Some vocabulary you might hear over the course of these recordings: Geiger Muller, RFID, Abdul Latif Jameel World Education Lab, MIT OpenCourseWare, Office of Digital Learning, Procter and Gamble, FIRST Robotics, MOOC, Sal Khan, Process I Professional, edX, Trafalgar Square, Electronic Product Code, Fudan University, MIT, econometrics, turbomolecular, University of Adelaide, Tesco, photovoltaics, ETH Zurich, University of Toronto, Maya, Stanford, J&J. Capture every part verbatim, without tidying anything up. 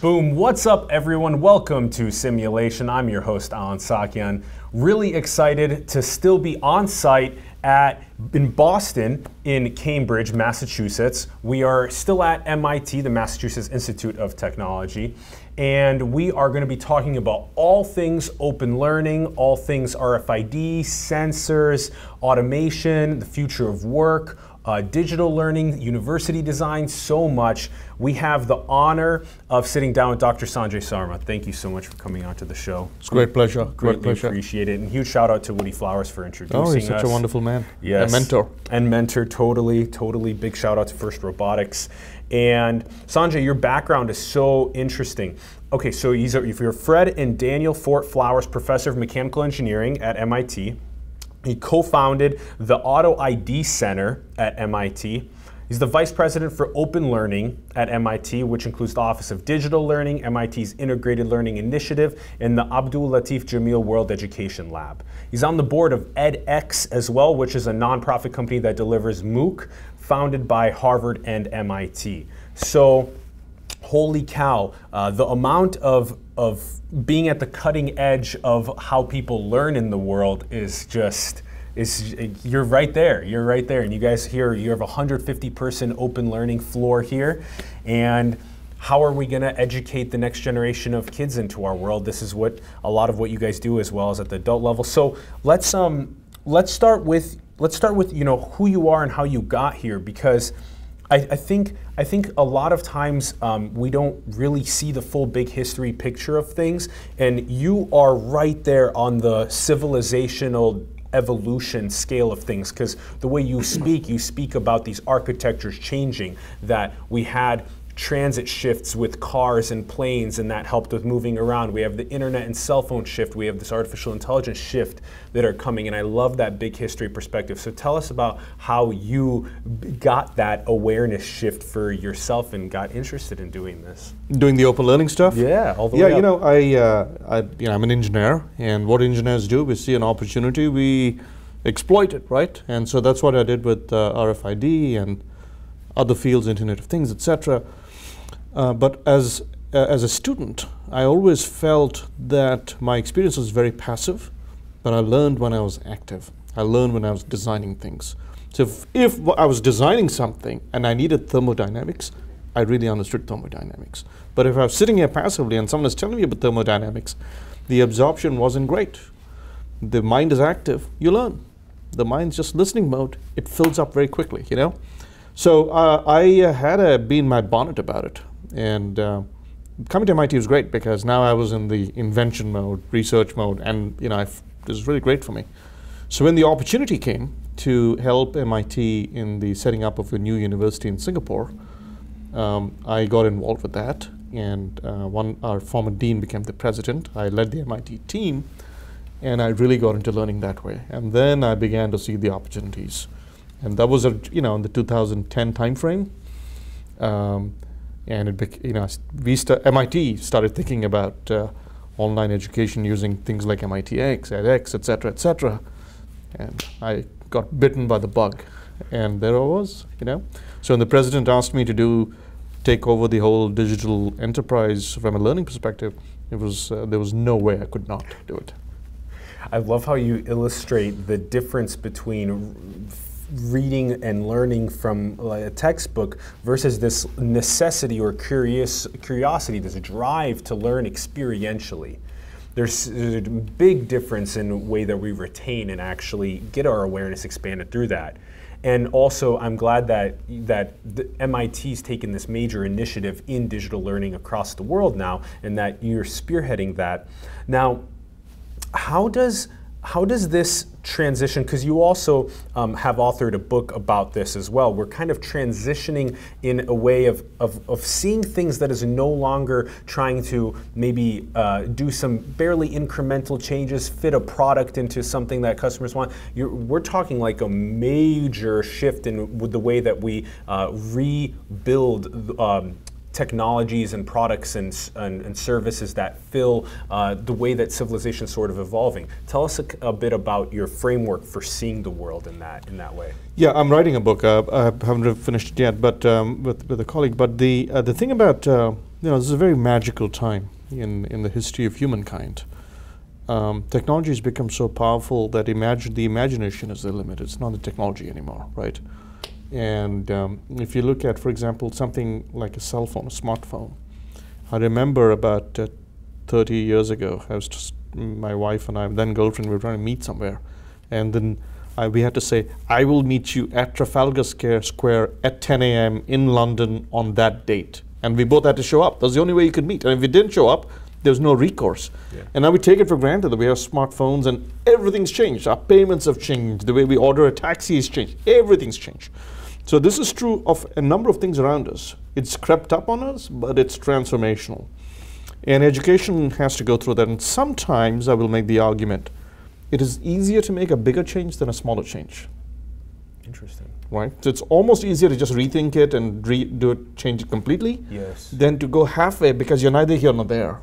Boom, what's up everyone? Welcome to Simulation. I'm your host, Alan Sakian. Really excited to still be on site at in Boston, in Cambridge, Massachusetts. We are still at M I T, the Massachusetts Institute of Technology, and we are going to be talking about all things open learning, all things R F I D, sensors, automation, the future of work, Uh, digital learning, university design, so much. We have the honor of sitting down with Doctor Sanjay Sarma. Thank you so much for coming onto the show. It's a great pleasure. Greatly great pleasure. Appreciate it. And huge shout out to Woody Flowers for introducing us. Oh, he's such us. a wonderful man. Yes. And mentor. And mentor, totally, totally. Big shout out to FIRST Robotics. And Sanjay, your background is so interesting. Okay, so he's a, if you're Fred and Daniel Fort Flowers, Professor of Mechanical Engineering at M I T. He co-founded the Auto I D Center at M I T. He's the Vice President for Open Learning at M I T, which includes the Office of Digital Learning, M I T's Integrated Learning Initiative, and the Abdul Latif Jameel World Education Lab. He's on the board of edX as well, which is a nonprofit company that delivers MOOC, founded by Harvard and M I T. So, holy cow, uh, the amount of of being at the cutting edge of how people learn in the world is just, is you're right there, you're right there. And you guys here, you have a one hundred fifty person open learning floor here. And how are we gonna educate the next generation of kids into our world? This is what, a lot of what you guys do as well as at the adult level. So let's, um, let's start with, let's start with, you know, who you are and how you got here, because I, I think I think a lot of times um, we don't really see the full big history picture of things, and you are right there on the civilizational evolution scale of things, because the way you speak, you speak about these architectures changing, that we had transit shifts with cars and planes, and that helped with moving around. We have the internet and cell phone shift. We have this artificial intelligence shift that are coming, and I love that big history perspective. So tell us about how you got that awareness shift for yourself and got interested in doing this. Doing the open learning stuff? Yeah, all the yeah, way up. You know, I, uh, I, you know, I'm an engineer, and what engineers do, we see an opportunity, we exploit it, right? And so that's what I did with uh, R F I D and other fields, Internet of Things, et cetera. Uh, but as uh, as a student, I always felt that my experience was very passive, but I learned when I was active. I learned when I was designing things. So if, if I was designing something and I needed thermodynamics, I really understood thermodynamics. But if I was sitting here passively and someone is telling me about thermodynamics, the absorption wasn't great. The mind is active, you learn. The mind's just listening mode, it fills up very quickly, you know? So uh, I uh, had a bee in my bonnet about it. And uh, coming to M I T was great, because now I was in the invention mode, research mode, and you know, I f it was really great for me. So when the opportunity came to help M I T in the setting up of a new university in Singapore, um, I got involved with that, and uh, one, our former dean became the president. I led the M I T team, and I really got into learning that way. And then I began to see the opportunities. And that was, a, you know, in the two thousand ten timeframe. Um, And it bec you know, we st M I T started thinking about uh, online education using things like M I T x, edX, et cetera, et cetera. And I got bitten by the bug, and there I was, you know. So when the president asked me to do, take over the whole digital enterprise from a learning perspective, it was uh, there was no way I could not do it. I love how you illustrate the difference between reading and learning from a textbook versus this necessity or curious curiosity, this drive to learn experientially. There's a big difference in the way that we retain and actually get our awareness expanded through that. And also, I'm glad that that the M I T's taken this major initiative in digital learning across the world now, and that you're spearheading that. Now, how does How does this transition, because you also um, have authored a book about this as well. We're kind of transitioning in a way of, of, of seeing things that is no longer trying to maybe uh, do some barely incremental changes, fit a product into something that customers want. You're, we're talking like a major shift in the way that we uh, rebuild um, technologies and products and, and, and services that fill uh, the way that civilization is sort of evolving. Tell us a, a bit about your framework for seeing the world in that in that way. Yeah, I'm writing a book. Uh, I haven't finished it yet, but um, with, with a colleague. But the uh, the thing about uh, you know, this is a very magical time in, in the history of humankind. Um, technology has become so powerful that imagine, the imagination is the limit. It's not the technology anymore, right? And um, if you look at, for example, something like a cell phone, a smartphone, I remember about uh, thirty years ago, I was just, my wife and I, then girlfriend, we were trying to meet somewhere. And then I, we had to say, I will meet you at Trafalgar Square at ten A M in London on that date. And we both had to show up. That was the only way you could meet. And if we didn't show up, there was no recourse. Yeah. And now we take it for granted that we have smartphones and everything's changed. Our payments have changed. The way we order a taxi has changed. Everything's changed. So this is true of a number of things around us. It's crept up on us, but it's transformational. And education has to go through that. And sometimes I will make the argument, it is easier to make a bigger change than a smaller change. Interesting. Right? So it's almost easier to just rethink it and re do it, change it completely, yes, than to go halfway because you're neither here nor there.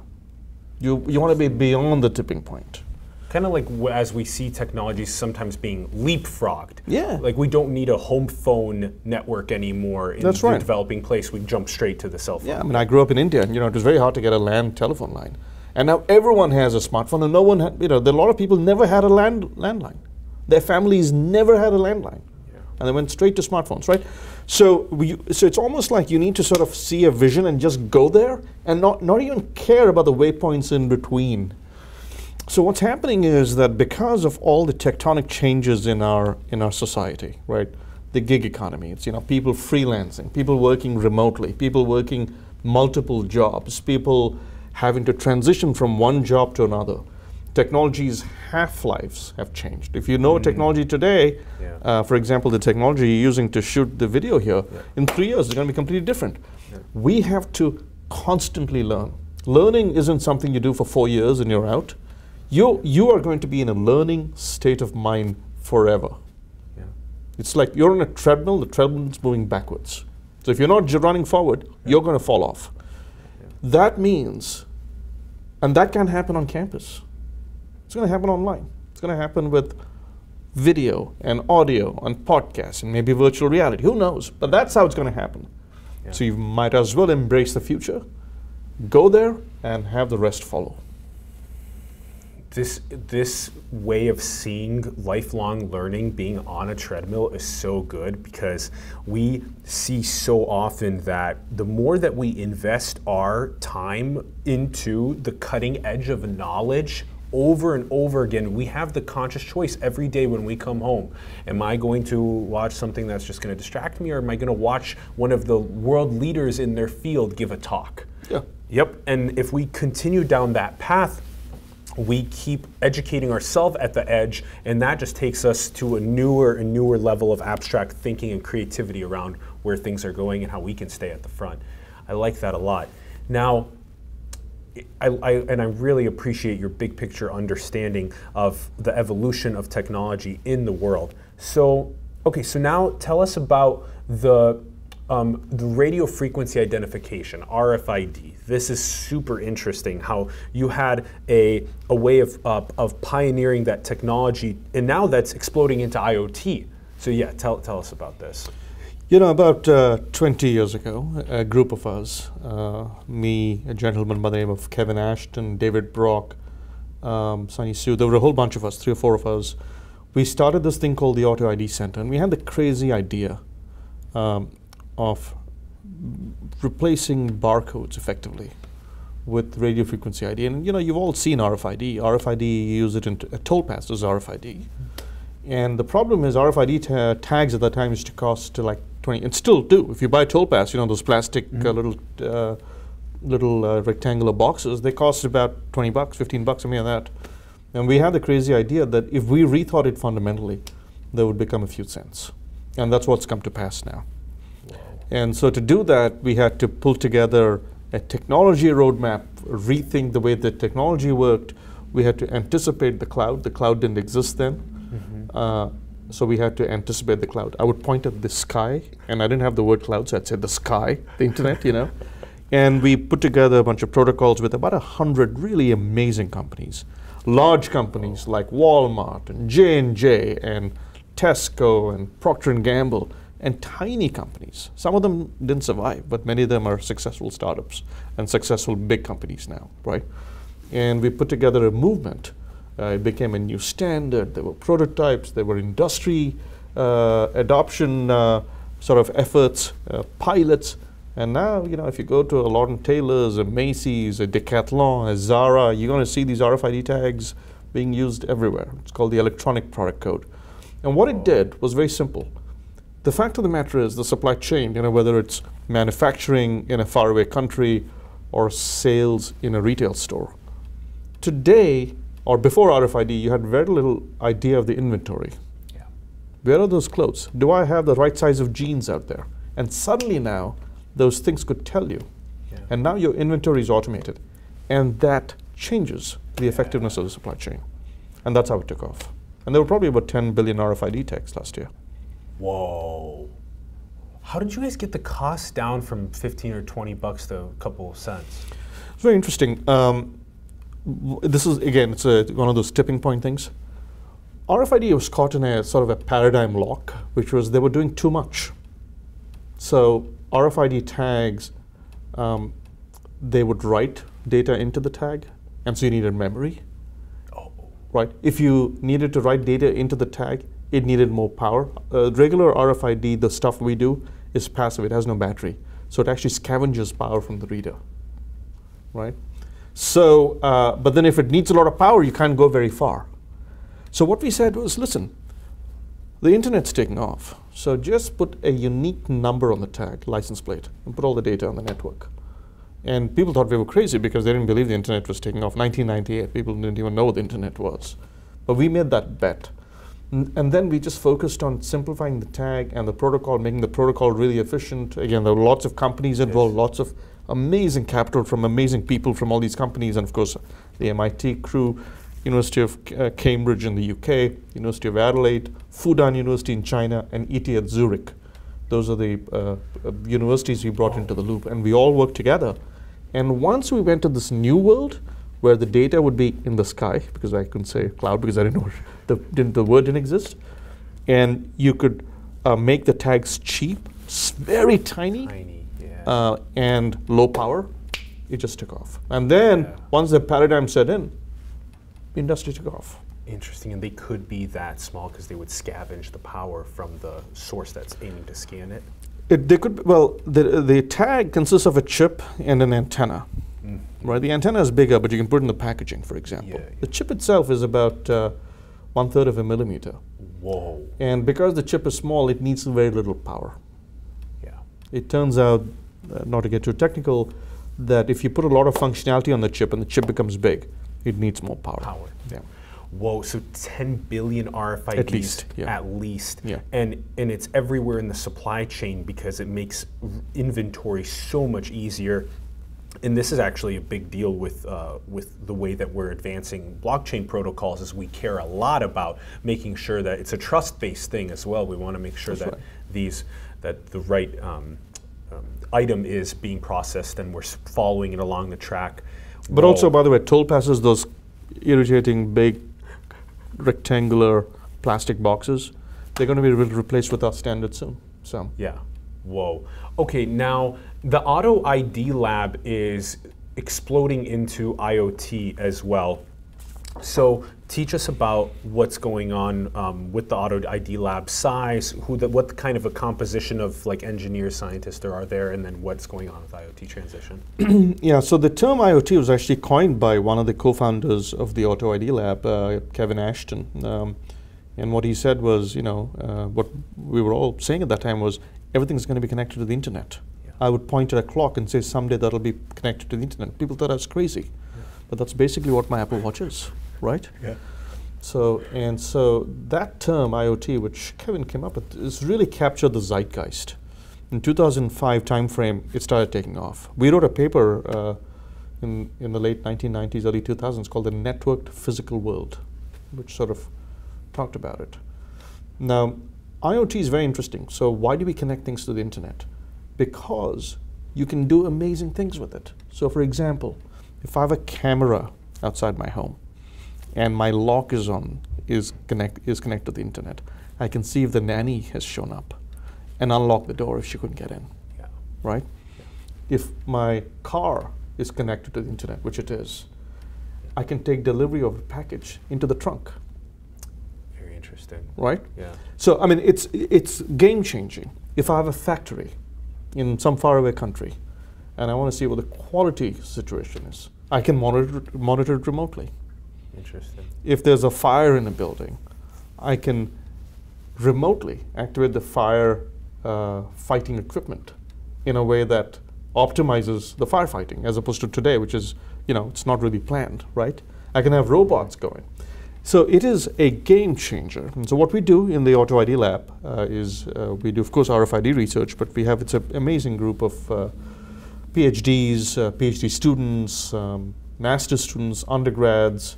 You, you want to be beyond the tipping point. Kind of like w as we see technologies sometimes being leapfrogged. Yeah. Like we don't need a home phone network anymore in That's the right. developing place. We jump straight to the cell phone. Yeah, I mean, I grew up in India, and you know, it was very hard to get a LAN telephone line. And now everyone has a smartphone, and no one, ha you know, there are a lot of people never had a land landline. Their families never had a landline. Yeah. And they went straight to smartphones, right? So, we, so it's almost like you need to sort of see a vision and just go there and not, not even care about the waypoints in between. So what's happening is that because of all the tectonic changes in our in our society, right? The gig economy, it's you know people freelancing, people working remotely, people working multiple jobs, people having to transition from one job to another. Technology's half-lives have changed. If you know mm. technology today, yeah. uh, for example, the technology you're using to shoot the video here, yeah. in three years it's going to be completely different. Yeah. We have to constantly learn. Learning isn't something you do for four years and you're out. You, you are going to be in a learning state of mind forever. Yeah. It's like you're on a treadmill, the treadmill's moving backwards. So if you're not running forward, yeah. you're going to fall off. Yeah. That means, and that can't happen on campus. It's going to happen online. It's going to happen with video and audio and podcasts and maybe virtual reality. Who knows? But that's how it's going to happen. Yeah. So you might as well embrace the future, go there, and have the rest follow. This, this way of seeing lifelong learning being on a treadmill is so good because we see so often that the more that we invest our time into the cutting edge of knowledge over and over again, we have the conscious choice every day when we come home. Am I going to watch something that's just going to distract me, or am I going to watch one of the world leaders in their field give a talk? Yeah. Yep. And if we continue down that path, we keep educating ourselves at the edge, and that just takes us to a newer and newer level of abstract thinking and creativity around where things are going and how we can stay at the front. I like that a lot. Now, I, I, and I really appreciate your big picture understanding of the evolution of technology in the world. So, okay, so now tell us about the Um, the radio frequency identification, R F I D. This is super interesting, how you had a, a way of, uh, of pioneering that technology, and now that's exploding into I O T. So yeah, tell, tell us about this. You know, about uh, twenty years ago, a group of us, uh, me, a gentleman by the name of Kevin Ashton, David Brock, um, Sonny Su, there were a whole bunch of us, three or four of us. We started this thing called the Auto I D Center, and we had the crazy idea um, of replacing barcodes effectively with radio frequency I D. And you know, you've all seen R F I D. R F I D, you use it in a toll pass, is R F I D. Mm-hmm. And the problem is R F I D ta tags at that time used to cost to like twenty, and still do. If you buy a toll pass, you know, those plastic mm-hmm. uh, little uh, little uh, rectangular boxes, they cost about twenty bucks, fifteen bucks, something like that. And we had the crazy idea that if we rethought it fundamentally, they would become a few cents. And that's what's come to pass now. And so to do that, we had to pull together a technology roadmap, rethink the way the technology worked. We had to anticipate the cloud. The cloud didn't exist then. Mm-hmm. uh, so we had to anticipate the cloud. I would point at the sky, and I didn't have the word cloud, so I'd say the sky, the internet, you know. And we put together a bunch of protocols with about a hundred really amazing companies, large companies oh. like Walmart and J and J and Tesco and Procter and Gamble. and tiny companies. Some of them didn't survive, but many of them are successful startups and successful big companies now, right? And we put together a movement. Uh, it became a new standard. There were prototypes. There were industry uh, adoption uh, sort of efforts, uh, pilots. And now, you know, if you go to a Lord and Taylor's, a Macy's, a Decathlon, a Zara, you're going to see these R F I D tags being used everywhere. It's called the electronic product code. And what it did was very simple. The fact of the matter is the supply chain, you know, whether it's manufacturing in a faraway country or sales in a retail store. Today, or before R F I D, you had very little idea of the inventory. Yeah. Where are those clothes? Do I have the right size of jeans out there? And suddenly now, those things could tell you. Yeah. And now your inventory is automated. And that changes the effectiveness yeah. of the supply chain. And that's how it took off. And there were probably about ten billion R F I D tags last year. Whoa. How did you guys get the cost down from fifteen or twenty bucks to a couple of cents? It's very interesting. Um, this is, again, it's a, one of those tipping point things. R F I D was caught in a sort of a paradigm lock, which was they were doing too much. So R F I D tags, um, they would write data into the tag, and so you needed memory. Oh. Right? If you needed to write data into the tag, it needed more power. Uh, regular R F I D, the stuff we do, is passive. It has no battery. So it actually scavenges power from the reader, right? So, uh, but then if it needs a lot of power, you can't go very far. So what we said was, listen, the internet's taking off. So just put a unique number on the tag, license plate, and put all the data on the network. And people thought we were crazy because they didn't believe the internet was taking off. nineteen ninety-eight, people didn't even know what the internet was. But we made that bet. And then we just focused on simplifying the tag and the protocol, making the protocol really efficient. Again, there were lots of companies involved, yes. lots of amazing capital from amazing people from all these companies, and of course the M I T crew, University of uh, Cambridge in the U K, University of Adelaide, Fudan University in China, and E T H Zurich. Those are the uh, uh, universities we brought into the loop, and we all worked together. And once we went to this new world, where the data would be in the sky, because I couldn't say cloud because I didn't know the, didn't, the word didn't exist. And you could uh, make the tags cheap, very tiny, tiny yeah. uh, and low power. It just took off. And then yeah. once the paradigm set in, the industry took off. Interesting, and they could be that small because they would scavenge the power from the source that's aiming to scan it? It they could, well, the, the tag consists of a chip and an antenna. Right, the antenna is bigger, but you can put it in the packaging, for example. Yeah, yeah. The chip itself is about uh, one third of a millimeter. Whoa! And because the chip is small, it needs very little power. Yeah. It turns out, uh, not to get too technical, that if you put a lot of functionality on the chip and the chip becomes big, it needs more power. Power. Yeah. Whoa! So ten billion R F I Ds at least, yeah. at least, yeah. and and it's everywhere in the supply chain because it makes inventory so much easier. And this is actually a big deal with uh, with the way that we're advancing blockchain protocols is we care a lot about making sure that it's a trust-based thing as well. We want to make sure That's that right. these that the right um, um, item is being processed and we're following it along the track. But Whoa. also, by the way, toll passes, those irritating big rectangular plastic boxes, they're going to be replaced with our standard soon. So yeah. Whoa. Okay, now the Auto I D Lab is exploding into IoT as well. So teach us about what's going on um, with the Auto I D Lab size, who the, what kind of a composition of like engineers, scientists there are there, and then what's going on with IoT transition. Yeah, so the term IoT was actually coined by one of the co-founders of the Auto I D Lab, uh, Kevin Ashton. Um, and what he said was, you know, uh, what we were all saying at that time was, everything's going to be connected to the internet. Yeah. I would point at a clock and say someday that'll be connected to the internet. People thought I was crazy, yeah. but that's basically what my Apple Watch is, right? Yeah. So, and so that term IoT, which Kevin came up with, is really captured the zeitgeist. In two thousand five timeframe, it started taking off. We wrote a paper uh, in, in the late nineteen nineties, early two thousands called The Networked Physical World, which sort of talked about it. Now, IoT is very interesting. So why do we connect things to the internet? Because you can do amazing things with it. So for example, if I have a camera outside my home and my lock is on, is, connect, is connected to the internet, I can see if the nanny has shown up. and unlock the door if she couldn't get in, yeah. right? Yeah. If my car is connected to the internet, which it is, yeah. I can take delivery of a package into the trunk. Very interesting. Right? Yeah. So, I mean, it's, it's game changing. If I have a factory in some faraway country and I want to see what the quality situation is, I can monitor, monitor it remotely. Interesting. If there's a fire in a building, I can remotely activate the fire uh, fighting equipment in a way that optimizes the firefighting, as opposed to today, which is, you know, it's not really planned, right? I can have robots going. So it is a game changer. And so what we do in the Auto I D Lab uh, is uh, we do, of course, R F I D research, but we have, it's an amazing group of uh, PhDs, uh, PhD students, um, master's students, undergrads,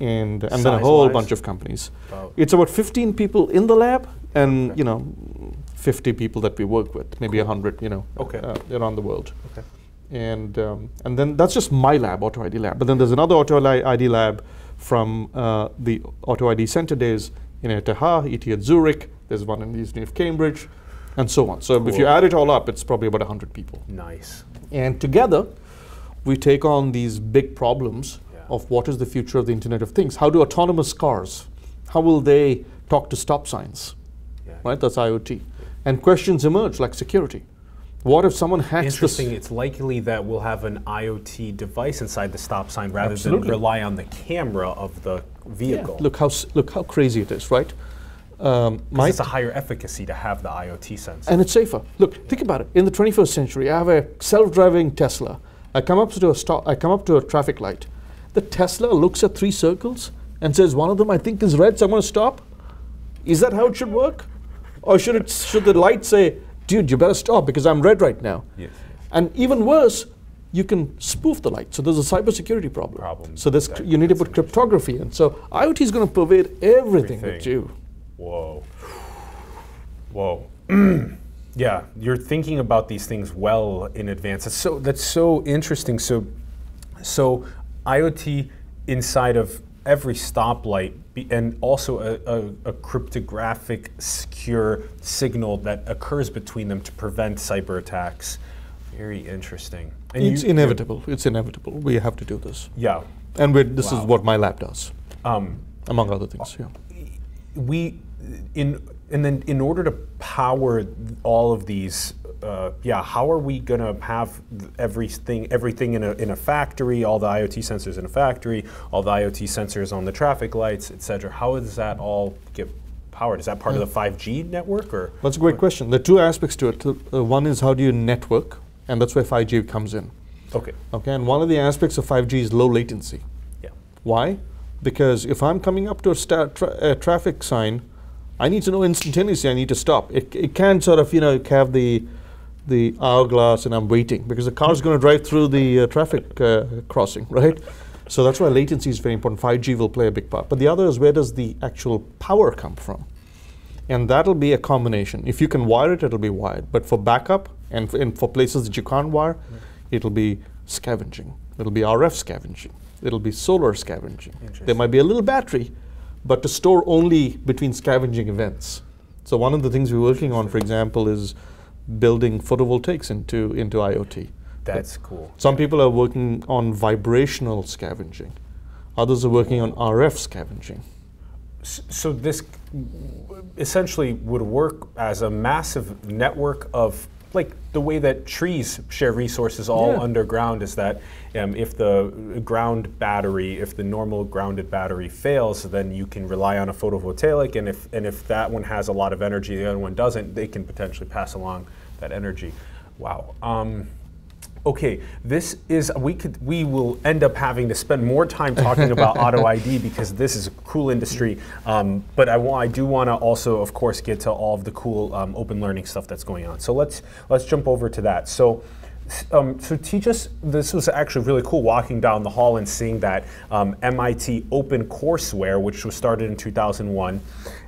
and, and then a whole wise. bunch of companies. Wow. It's about fifteen people in the lab, and okay. you know, fifty people that we work with, maybe cool. one hundred, you know, okay. uh, around the world. Okay. And um, and then that's just my lab, Auto I D Lab. But then there's another Auto I D Lab from uh, the Auto I D Center days in E T H Zurich. There's one in the University of Cambridge, and so on. So cool. if you add it all up, it's probably about one hundred people. Nice. And together, we take on these big problems of what is the future of the Internet of Things. How do autonomous cars, how will they talk to stop signs? Yeah. Right, that's IoT. And questions emerge, like security. What if someone hacks this? Interesting, it's likely that we'll have an IoT device inside the stop sign rather Absolutely. than rely on the camera of the vehicle. Yeah. Look, how, look how crazy it is, right? Um, it's a higher efficacy to have the IoT sensor. And it's safer. Look, yeah. think about it. In the twenty-first century, I have a self-driving Tesla. I come up to a stop, I come up to a traffic light. The Tesla looks at three circles and says, one of them I think is red, so I'm going to stop. Is that how it should work? Or should, it, should the light say, dude, you better stop because I'm red right now? Yes. And even worse, you can spoof the light. So there's a cybersecurity problem. problem. So there's exactly. you need to put cryptography in. So IoT is going to pervade everything, everything. that you do. Whoa. Whoa. Yeah, you're thinking about these things well in advance. That's so, that's so interesting. So, so IoT inside of every stoplight, and also a, a, a cryptographic secure signal that occurs between them to prevent cyber attacks. Very interesting. And it's you, inevitable. It's inevitable. We have to do this. Yeah. And we're, this wow. is what my lab does, um, among other things. Yeah. We, in and then in order to power all of these. Uh, yeah, how are we going to have everything, everything in a, in a factory, all the IoT sensors in a factory, all the IoT sensors on the traffic lights, et cetera? How does that all get powered? Is that part yeah. of the five G network? Or that's a great what? question. There are two aspects to it. Uh, one is how do you network, and that's where five G comes in. Okay. Okay, and one of the aspects of five G is low latency. Yeah. Why? Because if I'm coming up to a, sta tra a traffic sign, I need to know instantaneously I need to stop. It, it can sort of, you know, have the the hourglass and I'm waiting because the car's going to drive through the uh, traffic uh, crossing, right? So that's why latency is very important. five G will play a big part. But the other is, where does the actual power come from? And that'll be a combination. If you can wire it, it'll be wired. But for backup and, and for places that you can't wire, mm. it'll be scavenging. It'll be R F scavenging. It'll be solar scavenging. There might be a little battery, but to store only between scavenging events. So one of the things we're working on, for example, is building photovoltaics into into IoT. That's but cool. Some people are working on vibrational scavenging. Others are working on R F scavenging. S so this essentially would work as a massive network of, like the way that trees share resources all yeah. underground is that um, if the ground battery, if the normal grounded battery fails, then you can rely on a photovoltaic, and if and if that one has a lot of energy, the other one doesn't, they can potentially pass along that energy. Wow. Um, okay, this is, we could, we will end up having to spend more time talking about Auto I D because this is a cool industry. Um, but I, I do want to also, of course, get to all of the cool um, open learning stuff that's going on. So let's let's jump over to that. So, um, so teach us. This was actually really cool, walking down the hall and seeing that um, M I T OpenCourseWare, which was started in two thousand one,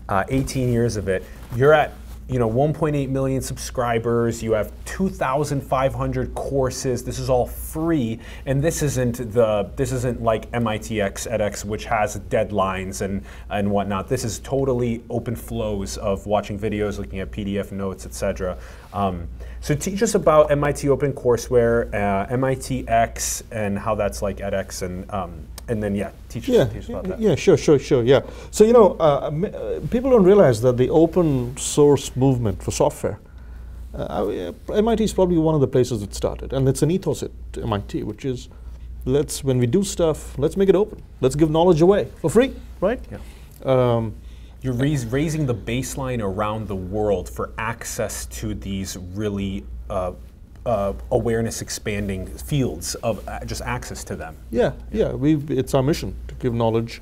uh, eighteen years of it. You're at you know, one point eight million subscribers, you have two thousand five hundred courses. This is all free, and this isn't the this isn't like MITx, edX, which has deadlines and and whatnot. This is totally open flows of watching videos, looking at P D F notes, et cetera. Um, so teach us about M I T OpenCourseWare, uh, MITx, and how that's like edX, and um, and then yeah, teach us, yeah, teach us about that. Yeah, sure, sure, sure. Yeah. So you know, uh, people don't realize that the open source movement for software, uh, M I T is probably one of the places it started, and it's an ethos at M I T, which is, let's when we do stuff, let's make it open. Let's give knowledge away for free, right? Yeah. Um, You're raise, raising the baseline around the world for access to these really uh, uh, awareness-expanding fields of uh, just access to them. Yeah, yeah, yeah. We it's our mission to give knowledge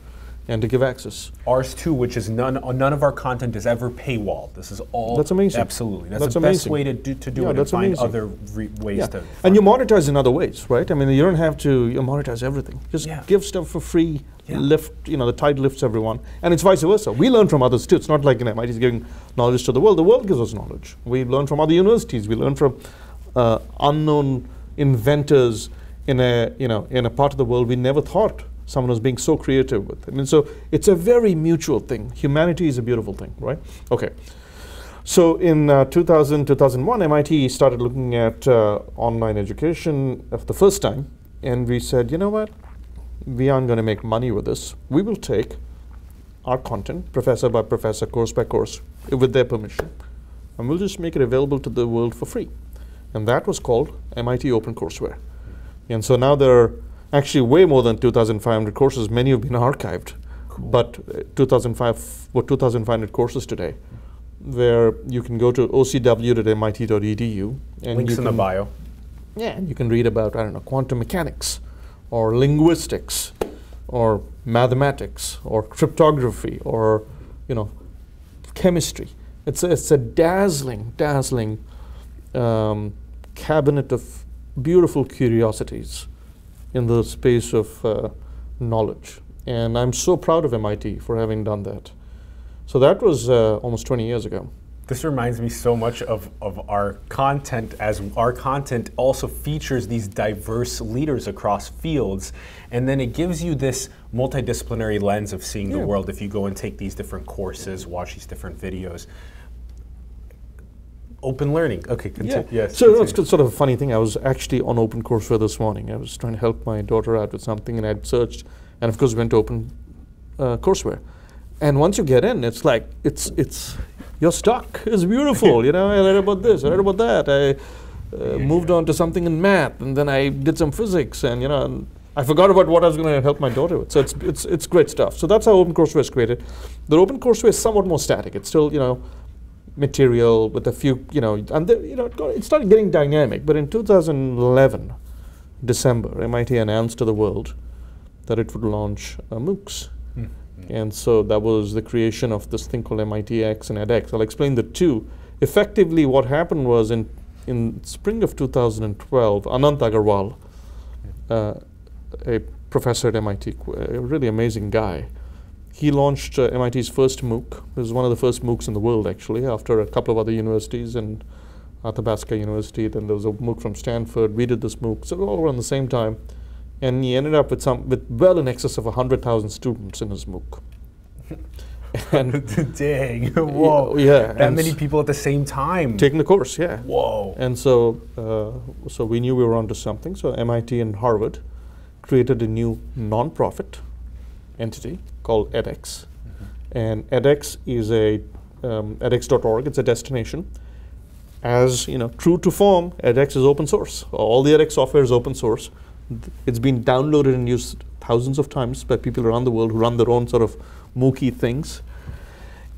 and to give access. Ours too, which is none uh, none of our content is ever paywalled. This is all. That's amazing. Absolutely, that's, that's the amazing. best way to do to do yeah, it. That's and find amazing. other re ways yeah. to. And you monetize it in other ways, right? I mean, you don't have to you monetize everything. Just yeah. give stuff for free. Yeah. Lift, you know, the tide lifts everyone, and it's vice versa. We learn from others too. It's not like, you know, M I T is giving knowledge to the world. The world gives us knowledge. We learn from other universities. We learn from uh, unknown inventors in a, you know, in a part of the world we never thought someone was being so creative with. I mean, so it's a very mutual thing. Humanity is a beautiful thing, right? Okay. So in uh, two thousand, two thousand one, M I T started looking at uh, online education for the first time, and we said, you know what? We aren't going to make money with this. We will take our content, professor by professor, course by course, with their permission, and we'll just make it available to the world for free. And that was called M I T OpenCourseWare. And so now there are actually way more than two thousand five hundred courses. Many have been archived, cool. but uh, two thousand five hundred courses today, where you can go to O C W dot M I T dot E D U. Links in the bio. Yeah, and you can read about, I don't know, quantum mechanics, or linguistics, or mathematics, or cryptography, or, you know, chemistry. It's a, it's a dazzling, dazzling um, cabinet of beautiful curiosities in the space of uh, knowledge. And I'm so proud of M I T for having done that. So that was uh, almost twenty years ago. This reminds me so much of, of our content, as our content also features these diverse leaders across fields, and then it gives you this multidisciplinary lens of seeing yeah. the world if you go and take these different courses, watch these different videos. Open learning, okay, yeah. yes. So it's sort of a funny thing. I was actually on OpenCourseWare this morning. I was trying to help my daughter out with something, and I'd searched, and of course went to Open uh, Courseware. And once you get in, it's like, it's, it's, you're stuck. It's beautiful, you know, I read about this, I read about that, I uh, yeah, moved yeah. on to something in math, and then I did some physics, and you know, and I forgot about what I was going to help my daughter with. So it's, it's, it's great stuff. So that's how OpenCourseWare is created. The OpenCourseWare is somewhat more static. It's still, you know, material with a few, you know, and the, you know, it, got, it started getting dynamic. But in two thousand eleven, December, M I T announced to the world that it would launch uh, MOOCs. Mm. And so that was the creation of this thing called MITx and edX. I'll explain the two. Effectively, what happened was in, in spring of two thousand twelve, Anant Agarwal, uh, a professor at M I T, a really amazing guy, he launched uh, M I T's first MOOC. It was one of the first MOOCs in the world, actually, after a couple of other universities, and Athabasca University. Then there was a MOOC from Stanford. We did this MOOC. So all around the same time. And he ended up with some, with well in excess of one hundred thousand students in his MOOC. And dang, whoa. Yeah. That many people at the same time. Taking the course, yeah. Whoa. And so, uh, so we knew we were onto something. So M I T and Harvard created a new nonprofit entity called edX. Mm-hmm. And edX is a, um, edX dot org, it's a destination. As, you know, true to form, edX is open source. All the edX software is open source. It's been downloaded and used thousands of times by people around the world who run their own sort of MOOC-y things.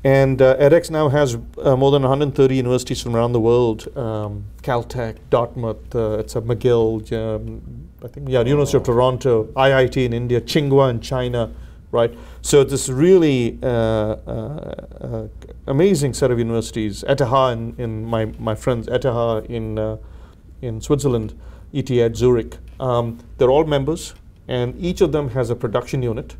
And uh, edX now has uh, more than one hundred thirty universities from around the world. Um, Caltech, Dartmouth, uh, it's at McGill, um, I think, yeah, oh. University of Toronto, I I T in India, Tsinghua in China, right? So this really uh, uh, uh, amazing set of universities. E T H in, in my, my friends, E T H in, uh, in Switzerland, E T H Zurich. Um, they're all members, and each of them has a production unit.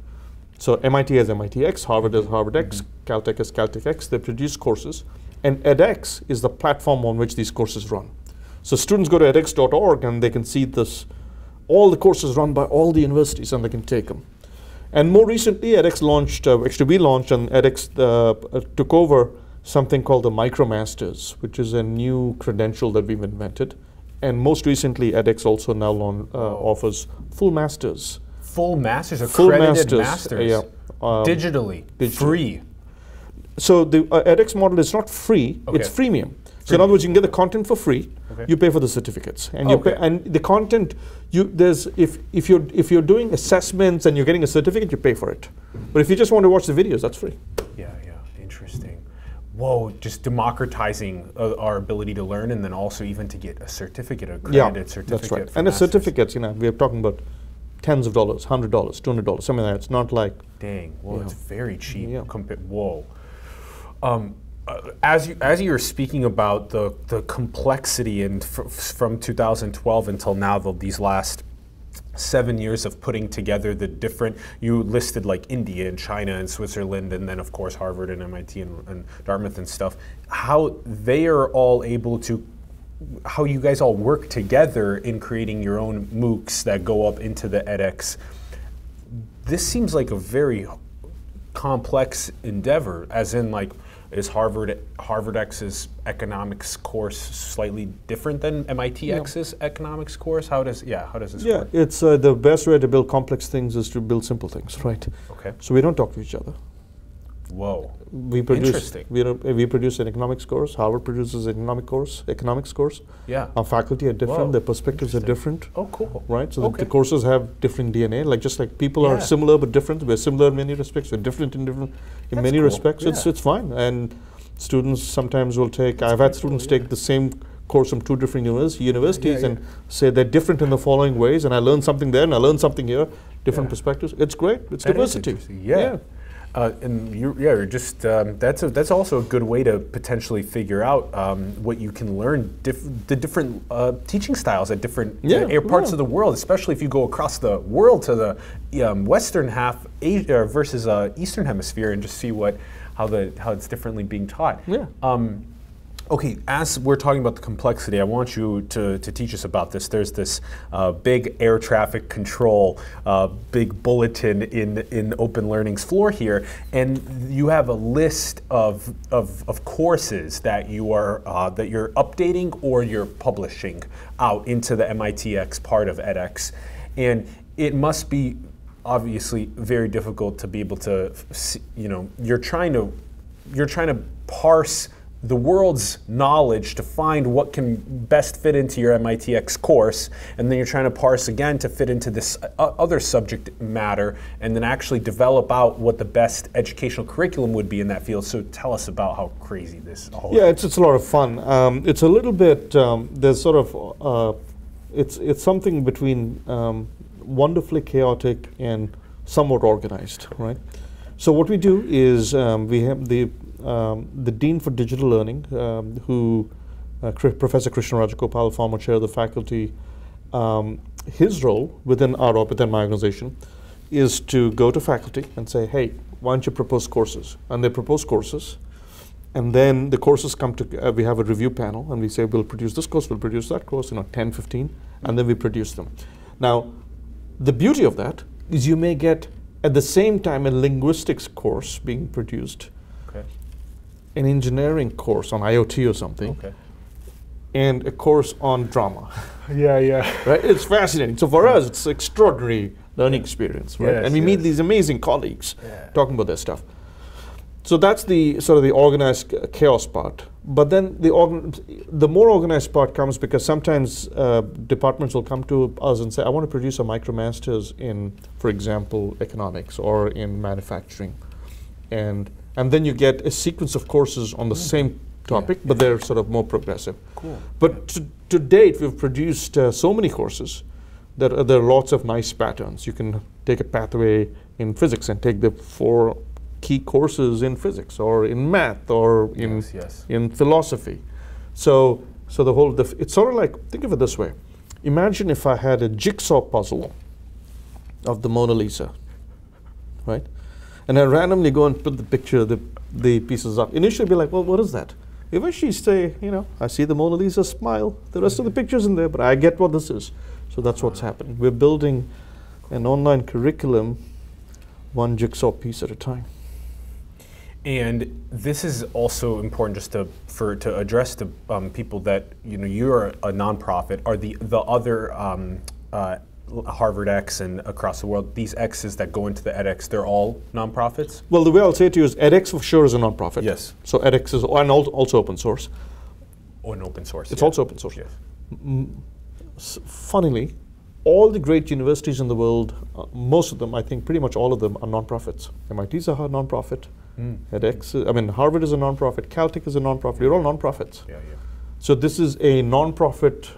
So M I T has M I T X, Harvard has Harvard X, mm-hmm. Caltech has Caltech X. They produce courses, And edX is the platform on which these courses run. So students go to edX dot org and they can see this, all the courses run by all the universities, and they can take them. And more recently, edX launched, uh, actually we launched, and edX uh, uh, took over something called the MicroMasters, which is a new credential that we've invented. And most recently, edX also now uh, offers full masters. Full masters, accredited full masters, masters. Uh, yeah. um, digitally, digitally, free. So the uh, edX model is not free, okay. It's freemium. So in other words, you can get the content for free. Okay. You pay for the certificates, and okay. you pay, and the content. You there's if if you're if you're doing assessments and you're getting a certificate, you pay for it. But if you just want to watch the videos, that's free. Yeah, yeah, interesting. Whoa, just democratizing uh, our ability to learn, and then also even to get a certificate, a accredited yeah, certificate. That's right. And masters. The certificates, you know, we're talking about tens of dollars, hundred dollars, two hundred dollars, something like that. It's not like dang. Well, it's know. very cheap. Yeah. Whoa. Um, Uh, as you as you were speaking about the the complexity and fr from two thousand twelve until now, the, these last seven years of putting together the different, you listed like India and China and Switzerland, and then of course Harvard and M I T and, and Dartmouth and stuff. How they are all able to, how you guys all work together in creating your own MOOCs that go up into the edX. This seems like a very complex endeavor, as in like. Is Harvard Harvard X's economics course slightly different than M I T X's yeah. economics course? How does yeah? How does this yeah, work? Yeah, it's uh, the best way to build complex things is to build simple things, right? Okay. So we don't talk to each other. Whoa. We produce. Interesting. We we produce an economics course. Harvard produces an economic course, economics course. Yeah. Our faculty are different. Whoa. Their perspectives are different. Oh, cool. Right. So okay. the, the courses have different D N A. Like just like people yeah. are similar but different. We're similar in many respects. We're different in different in That's many cool. respects. Yeah. It's it's fine. And students sometimes will take. That's I've had students cool, yeah. take the same course from two different universities, universities yeah, yeah. and say they're different in the following ways. And I learned something there, and I learned something here. Different yeah. perspectives. It's great. It's that diversity. Yeah. yeah. Uh, and you, yeah, you're just um, that's a, that's also a good way to potentially figure out um, what you can learn, diff the different uh, teaching styles at different yeah, uh, parts yeah. of the world, especially if you go across the world to the um, western half Asia versus uh, eastern hemisphere, and just see what how the how it's differently being taught. Yeah. Um, Okay, as we're talking about the complexity, I want you to, to teach us about this. There's this uh, big air traffic control, uh, big bulletin in, in Open Learning's floor here, and you have a list of, of, of courses that, you are, uh, that you're updating or you're publishing out into the M I T X part of edX. And it must be obviously very difficult to be able to, you know, you're trying to, you're trying to parse the world's knowledge to find what can best fit into your M I T X course, and then you're trying to parse again to fit into this other subject matter, and then actually develop out what the best educational curriculum would be in that field. So tell us about how crazy this whole yeah, it's, it's a lot of fun. Um, it's a little bit, um, there's sort of, uh, it's, it's something between um, wonderfully chaotic and somewhat organized, right? So what we do is um, we have the Um, the Dean for Digital Learning, um, who uh, Professor Krishna Rajagopal, former chair of the faculty, um, his role within our within my organization is to go to faculty and say, hey, why don't you propose courses? And they propose courses, and then the courses come to, uh, we have a review panel, and we say, we'll produce this course, we'll produce that course, you know, ten, fifteen, and then we produce them. Now, the beauty of that is you may get, at the same time, a linguistics course being produced, an engineering course on IoT or something, okay. and a course on drama. Yeah, yeah. Right? It's fascinating. So for yeah. us, it's an extraordinary learning yeah. experience, right? Yes, and we yes. meet these amazing colleagues yeah. talking about their stuff. So that's the sort of the organized chaos part. But then the organ the more organized part comes because sometimes uh, departments will come to us and say, I want to produce a micromasters in, for example, economics or in manufacturing. And And then you get a sequence of courses on the yeah. same topic, yeah, yeah. but they're sort of more progressive. Cool. But to, to date, we've produced uh, so many courses that uh, there are lots of nice patterns. You can take a pathway in physics and take the four key courses in physics, or in math, or in yes, yes. in philosophy. So, so the whole the f it's sort of like, think of it this way: imagine if I had a jigsaw puzzle of the Mona Lisa, right? And I randomly go and put the picture, the, the pieces up. Initially, be like, well, what is that? even she say, you know, I see the Mona Lisa smile. The rest of the picture's in there, but I get what this is. So that's what's happening. We're building an online curriculum, one jigsaw piece at a time. And this is also important, just to for to address the um, people that, you know, you're a nonprofit. Are the the other um, uh, Harvard X and across the world, these X's that go into the edX, they're all nonprofits? Well, the way I'll say it to you is edX for sure is a nonprofit. Yes. So edX is and also open source. Or an open source. It's yeah. also open source. Yes. M funnily, all the great universities in the world, uh, most of them, I think, pretty much all of them are nonprofits. M I T's a nonprofit. Mm. edX, I mean, Harvard is a nonprofit. Caltech is a nonprofit. You're all nonprofits. Yeah, yeah. So this is a nonprofit.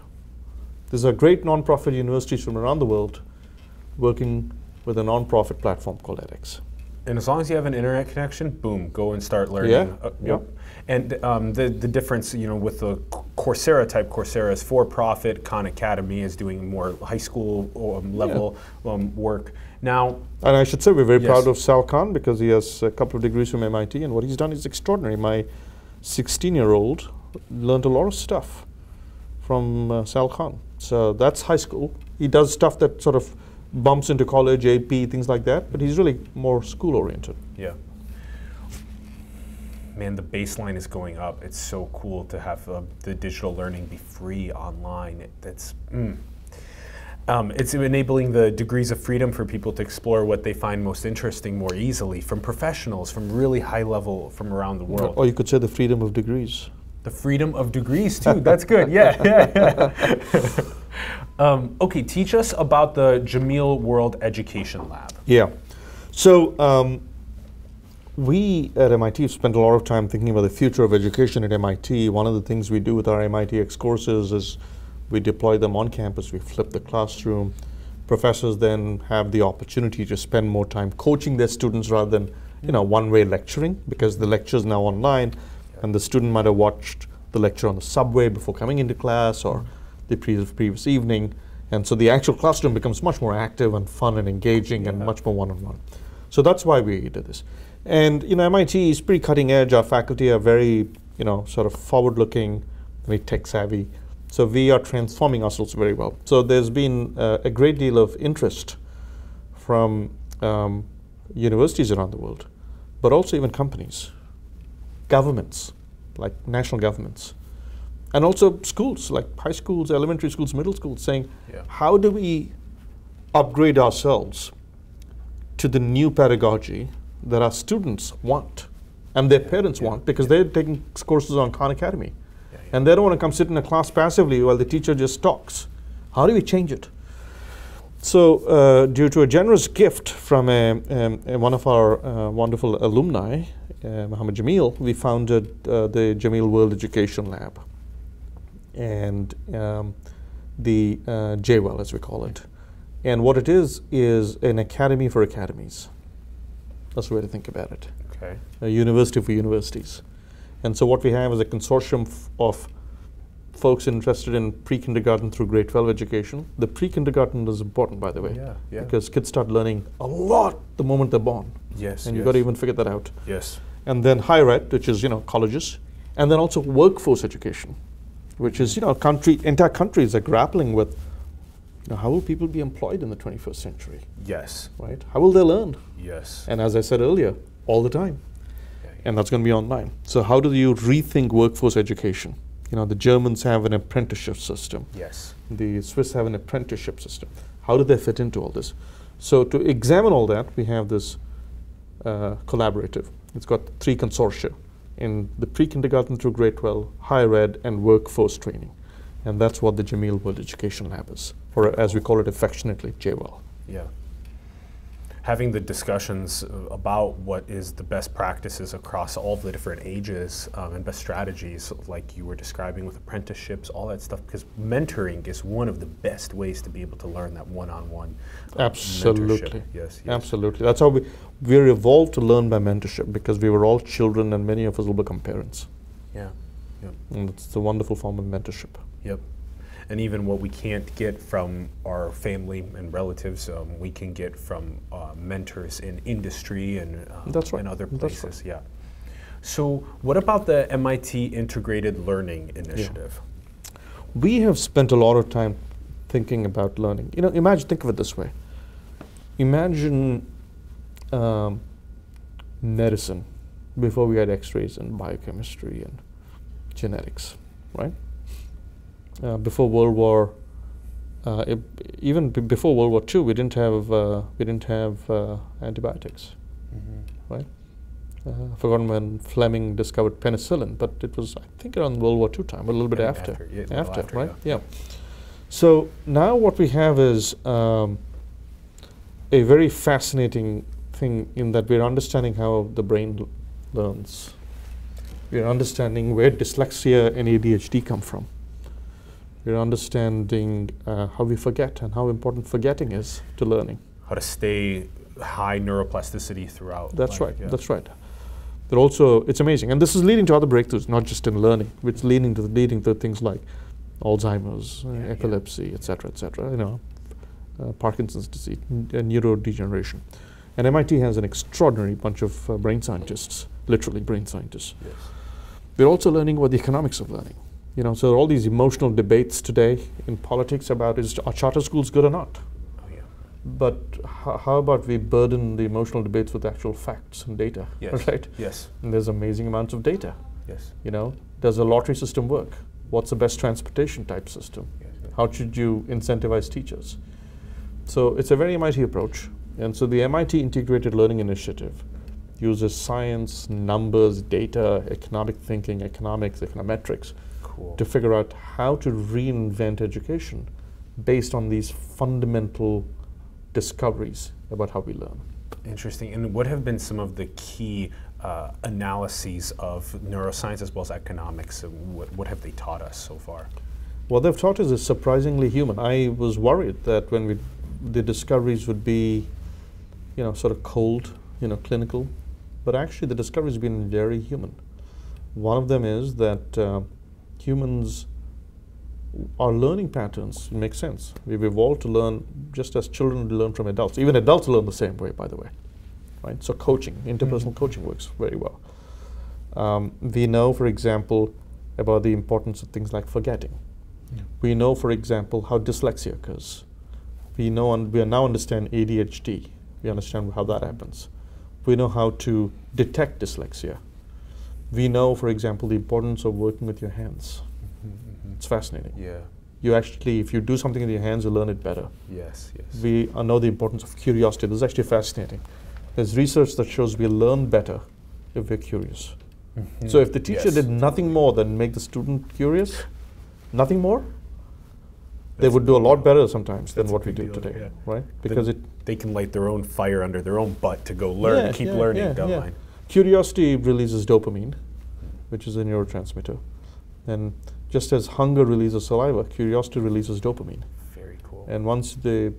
These are great nonprofit universities from around the world, working with a nonprofit platform called edX. And as long as you have an internet connection, boom, go and start learning. Yeah. Uh, yep. Yeah. And um, the the difference, you know, with the Coursera type, Coursera is for profit. Khan Academy is doing more high school um, level yeah. um, work. Now, and I should say we're very yes. proud of Sal Khan because he has a couple of degrees from M I T, and what he's done is extraordinary. My sixteen-year-old learned a lot of stuff from uh, Sal Khan. So that's high school. He does stuff that sort of bumps into college, A P, things like that, but he's really more school-oriented. Yeah. Man, the baseline is going up. It's so cool to have uh, the digital learning be free online. That's. Mm. Um, it's enabling the degrees of freedom for people to explore what they find most interesting more easily from professionals, from really high level from around the world. Or you could say the freedom of degrees. The freedom of degrees, too. That's good. Yeah, yeah, yeah. um, okay, teach us about the Jameel World Education Lab. Yeah. So um, we at M I T have spent a lot of time thinking about the future of education at M I T. One of the things we do with our M I T X courses is we deploy them on campus, we flip the classroom. Professors then have the opportunity to spend more time coaching their students rather than, you know, one-way lecturing, because the lecture is now online and the student might have watched the lecture on the subway before coming into class or the pre previous evening. And so the actual classroom becomes much more active and fun and engaging yeah. and much more one-on-one. So that's why we did this. And, you know, M I T is pretty cutting edge. Our faculty are very, you know, sort of forward-looking, very tech-savvy. So we are transforming ourselves very well. So there's been uh, a great deal of interest from um, universities around the world, but also even companies, governments, like national governments, and also schools, like high schools, elementary schools, middle schools, saying, yeah. how do we upgrade ourselves to the new pedagogy that our students want and their parents yeah. want, because yeah. they're taking courses on Khan Academy. And they don't want to come sit in a class passively while the teacher just talks. How do we change it? So uh, due to a generous gift from a, um, a one of our uh, wonderful alumni, uh, Muhammad Jameel, we founded uh, the Jameel World Education Lab. And um, the uh, J well, as we call it. And what it is, is an academy for academies. That's the way to think about it. Okay. A university for universities. And so what we have is a consortium f of folks interested in pre-kindergarten through grade twelve education. The pre-kindergarten is important, by the way, yeah, yeah. because kids start learning a lot the moment they're born. Yes, and yes. you've got to even figure that out. Yes. And then higher ed, which is, you know, colleges, and then also workforce education, which is, you know, country entire countries are grappling with, you know, how will people be employed in the twenty-first century? Yes. Right? How will they learn? Yes. And as I said earlier, all the time. And that's going to be online. So how do you rethink workforce education? You know, the Germans have an apprenticeship system. Yes. The Swiss have an apprenticeship system. How do they fit into all this? So to examine all that, we have this uh, collaborative. It's got three consortia in the pre-kindergarten through grade twelve, higher ed, and workforce training. And that's what the Jameel World Education Lab is, or as we call it affectionately, J well. Yeah. Having the discussions about what is the best practices across all the different ages um, and best strategies, like you were describing with apprenticeships, all that stuff, because mentoring is one of the best ways to be able to learn that one-on-one uh, Absolutely. Mentorship. Yes, yes. Absolutely. That's how we, we're evolved to learn by mentorship, because we were all children and many of us will become parents. Yeah. Yep. And it's a wonderful form of mentorship. Yep. And even what we can't get from our family and relatives, um, we can get from uh, mentors in industry and, um, That's right. and other places. That's right. Yeah. So what about the M I T Integrated Learning Initiative? Yeah. We have spent a lot of time thinking about learning. You know, imagine, think of it this way. Imagine um, medicine before we had x-rays and biochemistry and genetics, right? Uh, before World War, uh, it, even b before World War Two, we didn't have uh, we didn't have uh, antibiotics, mm-hmm. right? Uh, I've forgotten when Fleming discovered penicillin, but it was, I think, around World War Two time, a little bit after, after, yeah, after, after, after, right? Yeah. yeah. So now what we have is um, a very fascinating thing in that we're understanding how the brain learns. We're understanding where dyslexia and A D H D come from. We're understanding uh, how we forget and how important forgetting is to learning. How to stay high neuroplasticity throughout. That's right, yeah. that's right. But also, it's amazing. And this is leading to other breakthroughs, not just in learning. It's leading to, the, leading to things like Alzheimer's, yeah, uh, epilepsy, yeah. et cetera, et cetera, you know, uh, Parkinson's disease, n uh, neurodegeneration. And M I T has an extraordinary bunch of uh, brain scientists, literally brain scientists. Yes. We're also learning about the economics of learning. You know, so all these emotional debates today in politics about is are charter schools good or not? Oh, yeah. But how about we burden the emotional debates with actual facts and data, yes. right? Yes. And there's amazing amounts of data. Yes. You know, does the lottery system work? What's the best transportation type system? Yes, yes. How should you incentivize teachers? So it's a very M I T approach. And so the M I T Integrated Learning Initiative uses science, numbers, data, economic thinking, economics, econometrics, cool. to figure out how to reinvent education based on these fundamental discoveries about how we learn. Interesting. And what have been some of the key uh, analyses of neuroscience as well as economics? What, what have they taught us so far? What they've taught us is surprisingly human. I was worried that when we the discoveries would be, you know, sort of cold, you know, clinical, but actually the discoveries have been very human. One of them is that uh, humans, our learning patterns make sense. We've evolved to learn just as children learn from adults. Even adults learn the same way, by the way, right? So coaching, interpersonal mm-hmm. coaching works very well. Um, we know, for example, about the importance of things like forgetting. Yeah. We know, for example, how dyslexia occurs. We know, and we now understand A D H D. We understand how that happens. We know how to detect dyslexia. We know, for example, the importance of working with your hands. Mm-hmm, mm-hmm. It's fascinating. Yeah. You actually, if you do something with your hands, you learn it better. Yes, yes. We know the importance of curiosity. This is actually fascinating. There's research that shows we learn better if we're curious. Mm-hmm. So if the teacher yes. did nothing more than make the student curious, nothing more, they would do a lot better sometimes than what we do today, yeah. right? Because the, it they can light their own fire under their own butt to go learn, yeah, keep yeah, learning yeah, down the yeah. line. Curiosity releases dopamine, which is a neurotransmitter. And just as hunger releases saliva, curiosity releases dopamine. Very cool. And once the,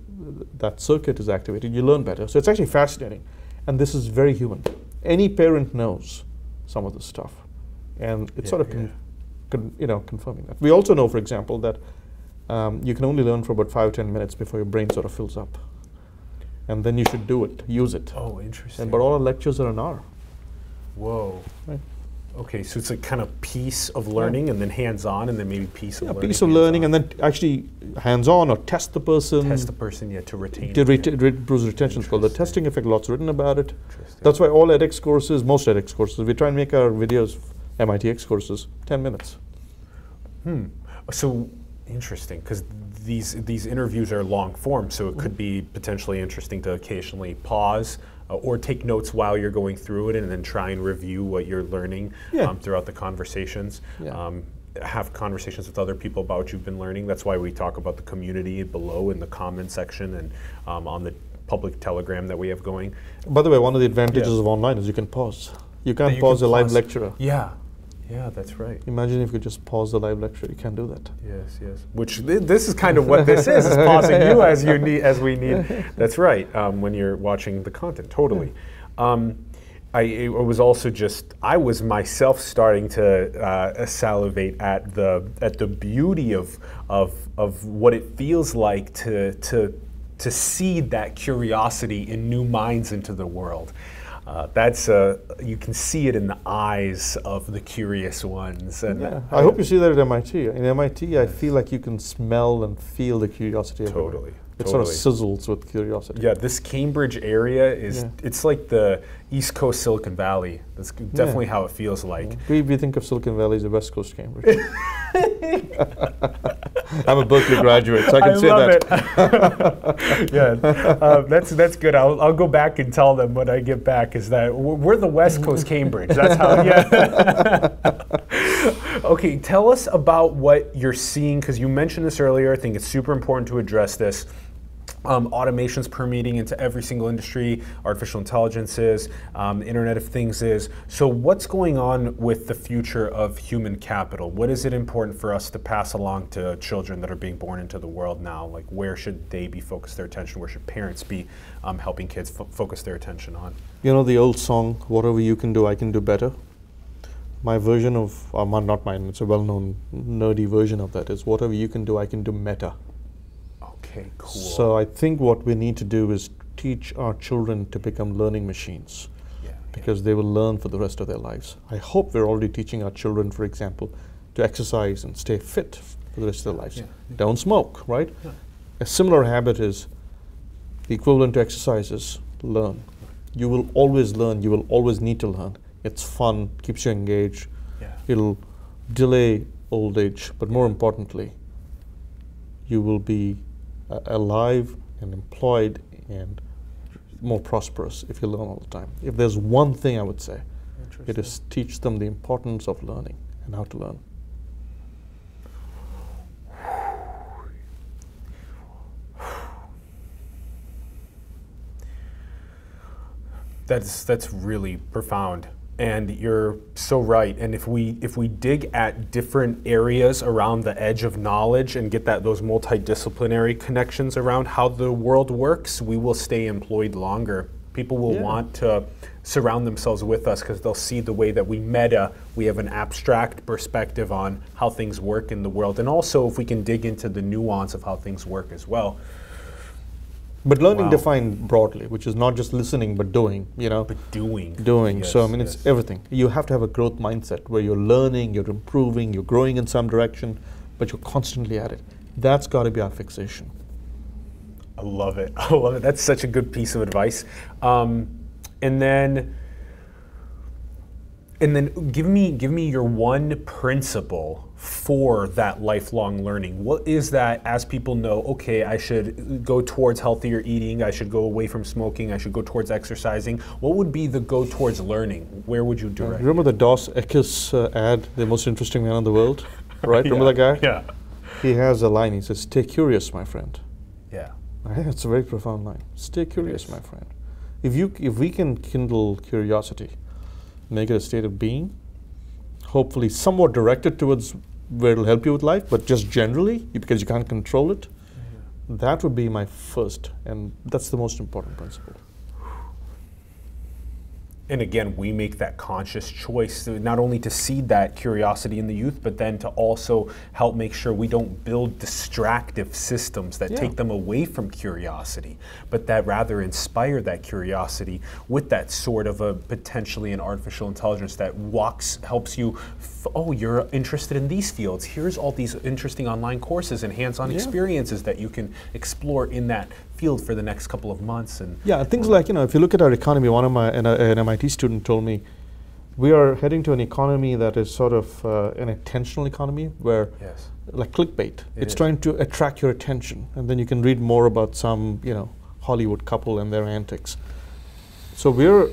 that circuit is activated, you learn better. So it's actually fascinating. And this is very human. Any parent knows some of this stuff. And it's yeah, sort of yeah. con, con, you know, confirming that. We also know, for example, that Um, you can only learn for about five or ten minutes before your brain sort of fills up. And then you should do it, use it. Oh, interesting. And, but all our lectures are an hour. Whoa. Right. Okay, so it's a kind of piece of learning yeah. and then hands-on and then maybe piece yeah, of learning. piece of learning and then actually hands-on or test the person. Test the person, yeah, to retain. To reta re retention is called the testing effect, lots written about it. That's why all edX courses, most edX courses, we try and make our videos, M I T X courses, ten minutes. Hmm. So. Interesting, because these these interviews are long form, so it could be potentially interesting to occasionally pause uh, or take notes while you're going through it, and then try and review what you're learning yeah. um, throughout the conversations. Yeah. Um, have conversations with other people about what you've been learning. That's why we talk about the community below in the comment section and um, on the public Telegram that we have going. By the way, one of the advantages yeah. of online is you can pause. You can't you pause can a pause live lecturer. Yeah. Yeah, that's right. Imagine if you just pause the live lecture. You can't do that. Yes, yes. Which th this is kind of what this is, is pausing you as you need, as we need. That's right, um, when you're watching the content, totally. Um, I it was also just, I was myself starting to uh, salivate at the at the beauty of, of, of what it feels like to, to, to seed that curiosity in new minds into the world. Uh, that's uh, you can see it in the eyes of the curious ones. And yeah. I, I hope you see that at M I T. In M I T, I feel like you can smell and feel the curiosity. Totally, everywhere. It totally. sort of sizzles with curiosity. Yeah, this Cambridge area is yeah. it's like the East Coast Silicon Valley. That's definitely yeah. how it feels like. Yeah. We, we think of Silicon Valley as the West Coast Cambridge. I'm a Berkeley graduate, so I can I say love that. It. yeah, uh, that's that's good. I'll I'll go back and tell them when I get back is that we're the West Coast Cambridge. That's how. Yeah. Okay, tell us about what you're seeing, because you mentioned this earlier. I think it's super important to address this. Um, automation's permeating into every single industry. Artificial intelligence is, um, Internet of Things is. So what's going on with the future of human capital? What is it important for us to pass along to children that are being born into the world now? Like, where should they be focused their attention? Where should parents be um, helping kids fo focus their attention on? You know the old song, whatever you can do, I can do better. My version of, uh, not mine, it's a well-known nerdy version of that, is whatever you can do, I can do better. Okay, cool. So I think what we need to do is teach our children to become learning machines, yeah, because yeah. they will learn for the rest of their lives. I hope we're already teaching our children, for example, to exercise and stay fit for the rest of their lives. Yeah. Don't smoke, right? Yeah. A similar habit is the equivalent to exercise is learn. You will always learn. You will always need to learn. It's fun, keeps you engaged. Yeah. It'll delay old age, but yeah. more importantly, you will be Uh, alive and employed and more prosperous if you learn all the time. If there's one thing I would say, it is teach them the importance of learning and how to learn. That's, that's really profound. And you're so right. And if we if we dig at different areas around the edge of knowledge and get that those multidisciplinary connections around how the world works, we will stay employed longer. People will yeah. want to surround themselves with us because they'll see the way that we meta, we have an abstract perspective on how things work in the world. And also if we can dig into the nuance of how things work as well. But learning wow. defined broadly, which is not just listening, but doing, you know? But doing. Doing, yes, so I mean, yes. it's everything. You have to have a growth mindset where you're learning, you're improving, you're growing in some direction, but you're constantly at it. That's gotta be our fixation. I love it, I love it. That's such a good piece of advice. Um, and then, and then give me, give me your one principle for that lifelong learning. What is that, as people know, okay, I should go towards healthier eating, I should go away from smoking, I should go towards exercising. What would be the go towards learning? Where would you direct? Uh, remember the Dos Equis uh, ad, the most interesting man in the world, right? yeah. Remember that guy? Yeah. He has a line, he says, stay curious, my friend. Yeah. I think that's a very profound line. Stay curious, my friend. If, you, if we can kindle curiosity, make it a state of being, hopefully somewhat directed towards where it'll help you with life, but just generally, because you can't control it, mm-hmm. that would be my first, and that's the most important principle. And again, we make that conscious choice, not only to seed that curiosity in the youth, but then to also help make sure we don't build distractive systems that yeah. take them away from curiosity, but that rather inspire that curiosity with that sort of a potentially an artificial intelligence that walks, helps you, f oh, you're interested in these fields. Here's all these interesting online courses and hands-on yeah. experiences that you can explore in that field for the next couple of months. And yeah, things like, you know, if you look at our economy, one of my, an, an M I T student told me, we are heading to an economy that is sort of uh, an attentional economy where, yes. like clickbait, it it's is. trying to attract your attention. And then you can read more about some, you know, Hollywood couple and their antics. So we're,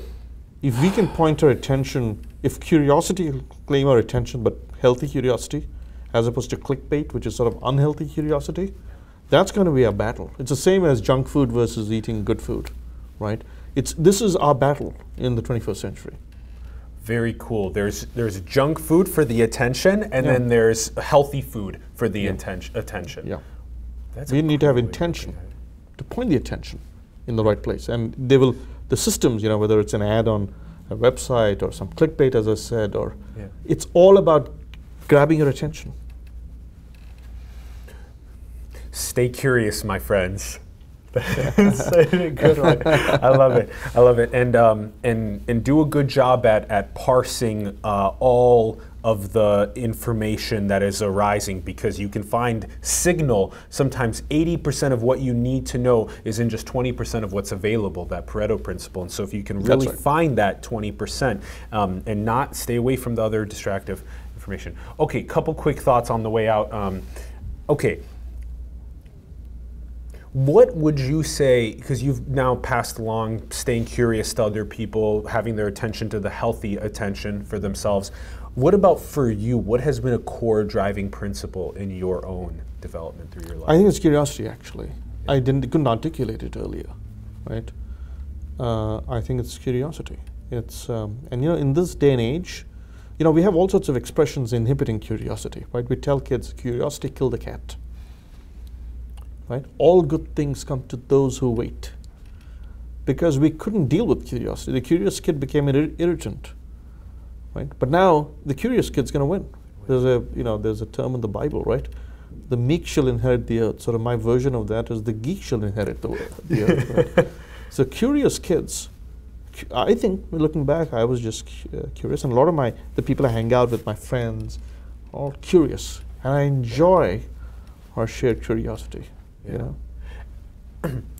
if we can point our attention, if curiosity will claim our attention, but healthy curiosity, as opposed to clickbait, which is sort of unhealthy curiosity, that's going to be our battle. It's the same as junk food versus eating good food, right? It's, this is our battle in the twenty-first century. Very cool. There's, there's junk food for the attention, and yeah. then there's healthy food for the yeah. intention, attention. Yeah. That's we need to have intention to point the attention in the right place. And they will, the systems, you know, whether it's an ad on a website or some clickbait, as I said, or yeah. it's all about grabbing your attention. Stay curious, my friends. That's such a good one. I love it. I love it. And um, and and do a good job at at parsing uh, all of the information that is arising, because you can find signal. Sometimes eighty percent of what you need to know is in just twenty percent of what's available, that Pareto principle. And so if you can really right. find that twenty percent um, and not stay away from the other distractive information. Okay, couple quick thoughts on the way out. Um, okay, what would you say, because you've now passed along staying curious to other people, having their attention to the healthy attention for themselves, what about for you? What has been a core driving principle in your own development through your life? I think it's curiosity, actually. Yeah. I didn't couldn't articulate it earlier, right? Uh, I think it's curiosity. It's um, and you know, in this day and age, you know, we have all sorts of expressions inhibiting curiosity, right? We tell kids, curiosity killed the cat, right? All good things come to those who wait, because we couldn't deal with curiosity. The curious kid became an ir- irritant. Right? But now the curious kid's going to win. There's a you know there's a term in the Bible, right? The meek shall inherit the earth. Sort of my version of that is the geek shall inherit the, the earth. Right? So curious kids, I think looking back, I was just uh, curious, and a lot of my the people I hang out with, my friends, all curious, and I enjoy our shared curiosity. Yeah. You know.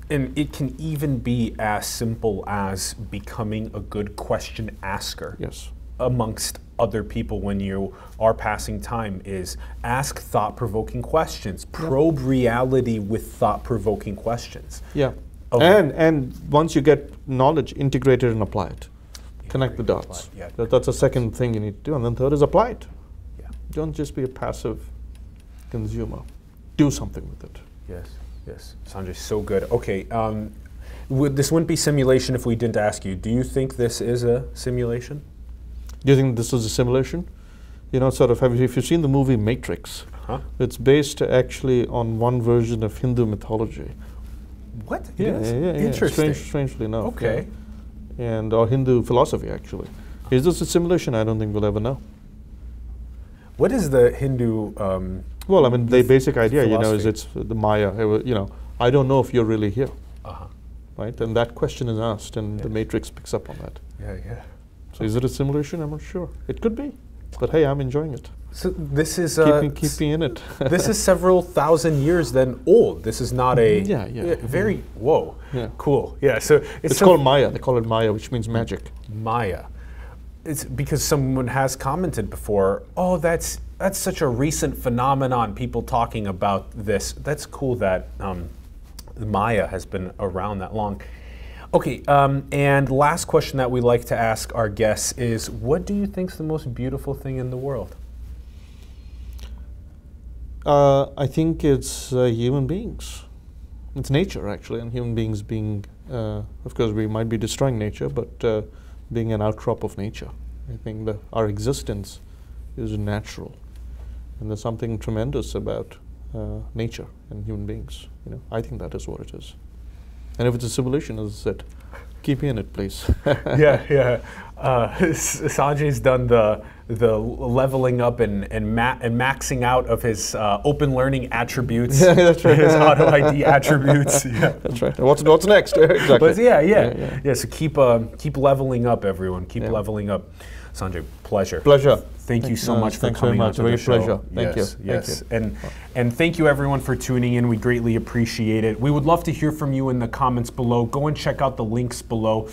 And it can even be as simple as becoming a good question asker. Yes. Amongst other people when you are passing time is ask thought-provoking questions. Probe yep. reality with thought-provoking questions. Yeah, okay. and and once you get knowledge, integrate it and apply it. Integrate Connect the dots. Yeah. That, that's a second thing you need to do. And then third is apply it. Yeah. Don't just be a passive consumer. Do something with it. Yes, yes. Sanjay, so good. Okay, um, would, this wouldn't be simulation if we didn't ask you. Do you think this is a simulation? Do you think this is a simulation? You know, sort of, have you, if you've seen the movie Matrix, uh-huh. it's based actually on one version of Hindu mythology. What? Yeah, yeah, yeah, yeah. Interesting. Strange, strangely enough. Okay. Yeah. And, or Hindu philosophy, actually. Is this a simulation? I don't think we'll ever know. What is the Hindu um, Well, I mean, the basic idea, philosophy? you know, is it's the Maya, you know, I don't know if you're really here. Uh-huh. Right? And that question is asked, and yeah. the Matrix picks up on that. Yeah, yeah. So is it a simulation? I'm not sure. It could be, but hey, I'm enjoying it. So this is keep, uh, me, keep me in it. This is several thousand years then old. This is not a yeah, yeah, yeah very yeah. whoa yeah. cool yeah. So it's, it's called Maya. They call it Maya, which means magic. Maya. It's because someone has commented before. Oh, that's that's such a recent phenomenon. People talking about this. That's cool that um, Maya has been around that long. Okay, um, and last question that we like to ask our guests is, what do you think is the most beautiful thing in the world? Uh, I think it's uh, human beings. It's nature, actually, and human beings being, uh, of course, we might be destroying nature, but uh, being an outcrop of nature. I think that our existence is natural, and there's something tremendous about uh, nature and human beings. You know, I think that is what it is. And if it's a simulation, as I said, keep me in it, please. yeah, yeah. Uh, Sanjay's done the the leveling up and and, ma and maxing out of his uh, open learning attributes. Yeah, that's right. His auto I D attributes. Yeah. That's right. What's what's next? Exactly. But yeah, yeah, yeah, yeah. Yeah. So keep um, keep leveling up, everyone. Keep yeah. leveling up. Sanjay, pleasure. Pleasure. Thank, thank you so much for coming on to the show. Pleasure. Thank you. Yes. And and thank you everyone for tuning in. We greatly appreciate it. We would love to hear from you in the comments below. Go and check out the links below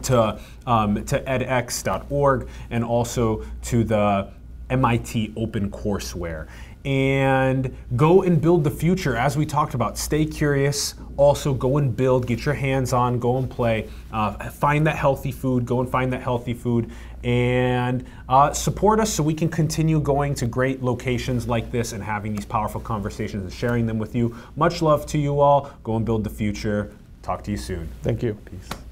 to um, to edX dot org and also to the M I T OpenCourseWare. And go and build the future, as we talked about. Stay curious. Also, go and build. Get your hands on. Go and play. Uh, find that healthy food. Go and find that healthy food. And uh, support us so we can continue going to great locations like this and having these powerful conversations and sharing them with you. Much love to you all. Go and build the future. Talk to you soon. Thank you. Peace.